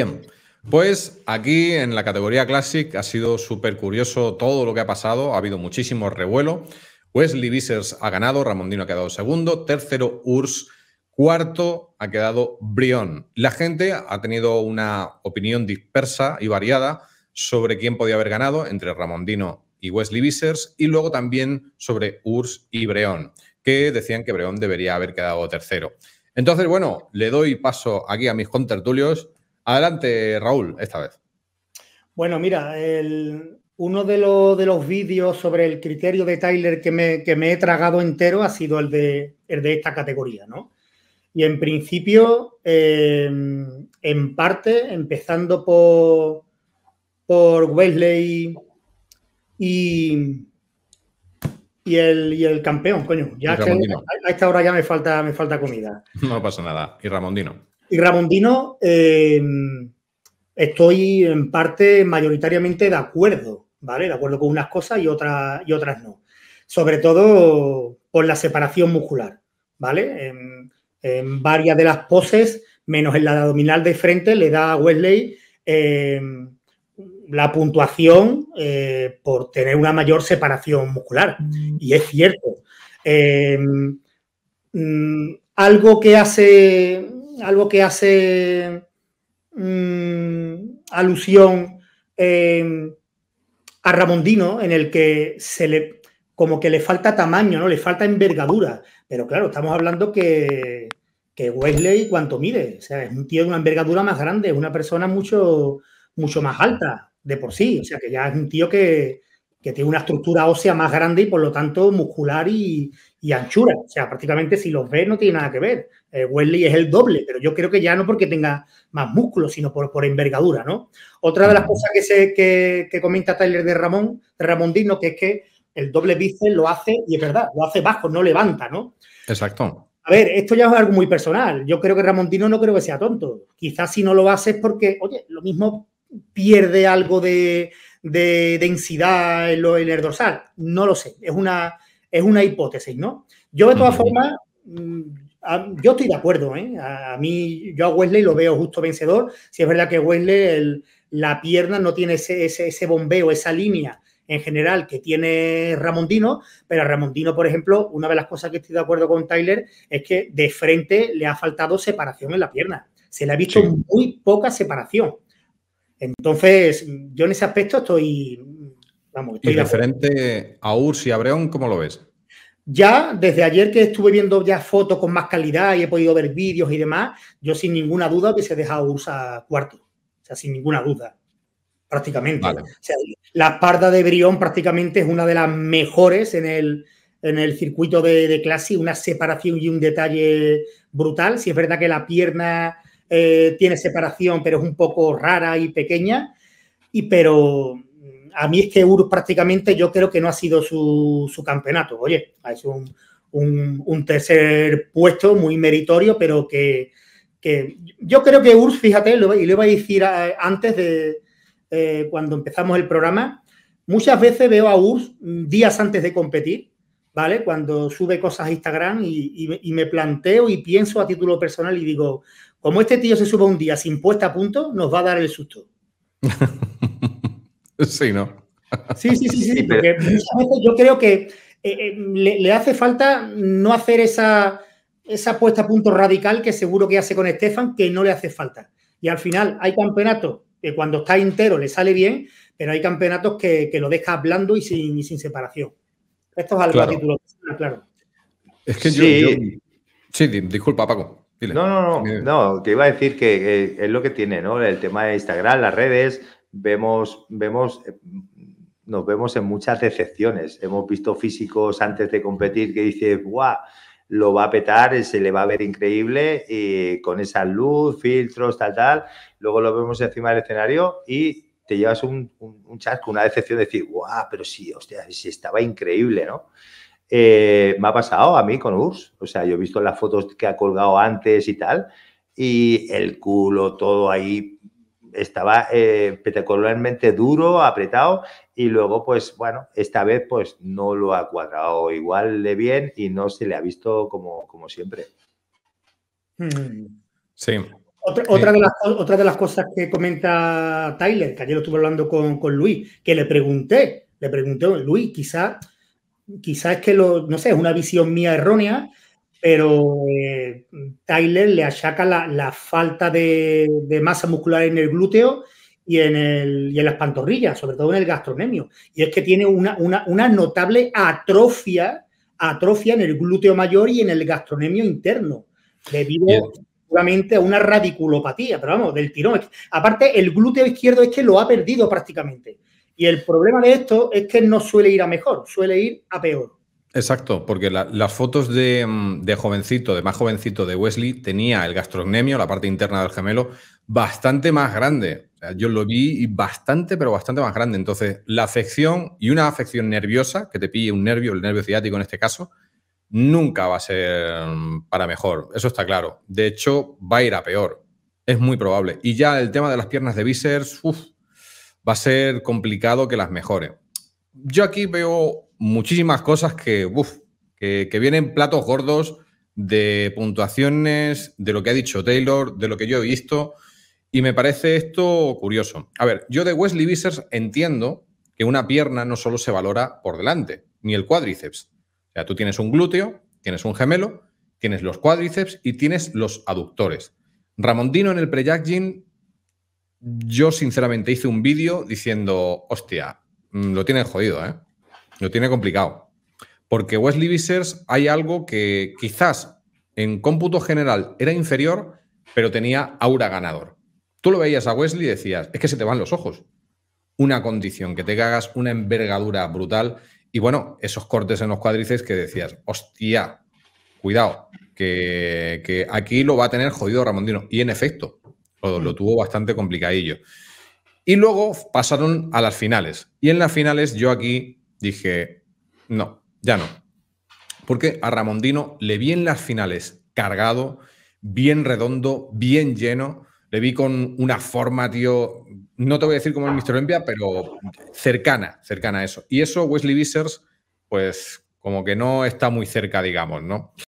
Bien, pues aquí en la categoría Classic ha sido súper curioso todo lo que ha pasado. Ha habido muchísimo revuelo. Wesley Vissers ha ganado, Ramon Dino ha quedado segundo, tercero Urs, cuarto ha quedado Breon. La gente ha tenido una opinión dispersa y variada sobre quién podía haber ganado entre Ramon Dino y Wesley Vissers, y luego también sobre Urs y Breon, que decían que Breon debería haber quedado tercero. Entonces, bueno, le doy paso aquí a mis contertulios. Adelante, Raúl, esta vez. Bueno, mira, uno de los vídeos sobre el criterio de Tyler que me he tragado entero ha sido el de esta categoría, ¿no? Y en principio, en parte, empezando por Wesley y el campeón, coño. Ya que a esta hora ya me falta comida. No pasa nada. Y Ramon Dino. Y Ramon Dino, estoy en parte mayoritariamente de acuerdo, ¿vale? De acuerdo con unas cosas y otras no. Sobre todo por la separación muscular, ¿vale? En varias de las poses, menos en la de abdominal de frente, le da a Wesley la puntuación por tener una mayor separación muscular. Y es cierto. Algo que hace alusión a Ramon Dino, en el que como que le falta tamaño, ¿no? Le falta envergadura. Pero claro, estamos hablando que Wesley, ¿cuánto mide? O sea, es un tío de una envergadura más grande, es una persona mucho más alta de por sí. O sea, que ya es un tío que tiene una estructura ósea más grande y, por lo tanto, muscular y anchura. O sea, prácticamente si los ves no tiene nada que ver. Wesley es el doble, pero yo creo que ya no porque tenga más músculo, sino por envergadura, ¿no? Otra de las cosas que comenta Tyler de Ramon Dino, que es que el doble bíceps lo hace, y es verdad, lo hace bajo, no levanta, ¿no? Exacto. A ver, esto ya es algo muy personal. Yo creo que Ramon Dino no creo que sea tonto. Quizás si no lo haces porque, oye, lo mismo pierde algo de densidad en el dorsal. No lo sé. Es una hipótesis, ¿no? Yo, de todas formas, yo estoy de acuerdo, ¿eh? Yo a Wesley lo veo justo vencedor. Si es verdad que Wesley, la pierna no tiene ese bombeo, esa línea en general que tiene Ramon Dino, pero a Ramon Dino, por ejemplo, una de las cosas que estoy de acuerdo con Tyler es que de frente le ha faltado separación en la pierna. Se le ha visto muy poca separación. Entonces, yo en ese aspecto estoy de acuerdo. Y referente a Urs y a Breon, ¿cómo lo ves? Ya, desde ayer que estuve viendo ya fotos con más calidad y he podido ver vídeos y demás, yo sin ninguna duda que se deja a Urs a cuarto. O sea, sin ninguna duda. Prácticamente. Vale. O sea, la espalda de Breon prácticamente es una de las mejores en el circuito de clase, una separación y un detalle brutal. Si es verdad que la pierna tiene separación, pero es un poco rara y pequeña. Pero a mí es que Urs prácticamente yo creo que no ha sido su campeonato. Oye, es un tercer puesto muy meritorio, pero que yo creo que Urs, fíjate, y lo iba a decir antes de... cuando empezamos el programa, muchas veces veo a Urs días antes de competir, ¿vale? Cuando sube cosas a Instagram y me planteo y pienso a título personal y digo, como este tío se suba un día sin puesta a punto, nos va a dar el susto. Sí, ¿no? Sí, porque muchas veces yo creo que le hace falta no hacer esa puesta a punto radical que seguro que hace con Estefan, que no le hace falta. Y al final hay campeonatos que cuando está entero le sale bien, pero hay campeonatos que lo deja blando y sin separación. Esto es algo claro. A título personal, claro. Es que sí. Sí, disculpa, Paco. Dile. No, te iba a decir que es lo que tiene, ¿no? El tema de Instagram, las redes, nos vemos en muchas decepciones. Hemos visto físicos antes de competir que dices, ¡guau! Lo va a petar, se le va a ver increíble y con esa luz, filtros, tal. Luego lo vemos encima del escenario y te llevas un chasco, una decepción de decir, guau, pero sí, hostia, sí estaba increíble, ¿no? Me ha pasado a mí con Urs. O sea, yo he visto las fotos que ha colgado antes y tal y el culo todo ahí estaba espectacularmente duro, apretado. Y luego, pues, bueno, esta vez, pues, no lo ha cuadrado igual de bien y no se le ha visto como siempre. Sí. Otra de las cosas que comenta Tyler, que ayer lo estuve hablando con Luis, que le pregunté, Luis, quizás es que, no sé, es una visión mía errónea, pero Tyler le achaca la falta de masa muscular en el glúteo y en las pantorrillas, sobre todo en el gastrocnemio. Y es que tiene una notable atrofia en el glúteo mayor y en el gastrocnemio interno, debido seguramente a una radiculopatía, pero vamos, del tirón. Aparte, el glúteo izquierdo es que lo ha perdido prácticamente. Y el problema de esto es que no suele ir a mejor, suele ir a peor. Exacto, porque las fotos de más jovencito de Wesley tenía el gastrocnemio, la parte interna del gemelo, bastante más grande. O sea, yo lo vi bastante, pero bastante más grande. Entonces, la afección y una afección nerviosa, que te pille un nervio, el nervio ciático en este caso, nunca va a ser para mejor. Eso está claro. De hecho, va a ir a peor. Es muy probable. Y ya el tema de las piernas de Vissers, va a ser complicado que las mejore. Yo aquí veo muchísimas cosas que vienen platos gordos de puntuaciones, de lo que ha dicho Taylor, de lo que yo he visto, y me parece esto curioso. A ver, yo de Wesley Vissers entiendo que una pierna no solo se valora por delante, ni el cuádriceps. O sea, tú tienes un glúteo, tienes un gemelo, tienes los cuádriceps y tienes los aductores. Ramon Dino en el pre-judging, yo sinceramente hice un vídeo diciendo, hostia, lo tiene jodido, ¿eh? Lo tiene complicado. Porque Wesley Vissers hay algo que quizás en cómputo general era inferior, pero tenía aura ganador. Tú lo veías a Wesley y decías, es que se te van los ojos. Una condición, que te cagas, una envergadura brutal. Y bueno, esos cortes en los cuádriceps que decías, hostia, cuidado, que aquí lo va a tener jodido Ramon Dino. Y en efecto, lo tuvo bastante complicadillo. Y luego pasaron a las finales. Y en las finales yo aquí dije, no, ya no. Porque a Ramon Dino le vi en las finales cargado, bien redondo, bien lleno. Le vi con una forma, tío, no te voy a decir como el Mr. Olympia, pero cercana a eso. Y eso Wesley Vissers, pues como que no está muy cerca, digamos, ¿no?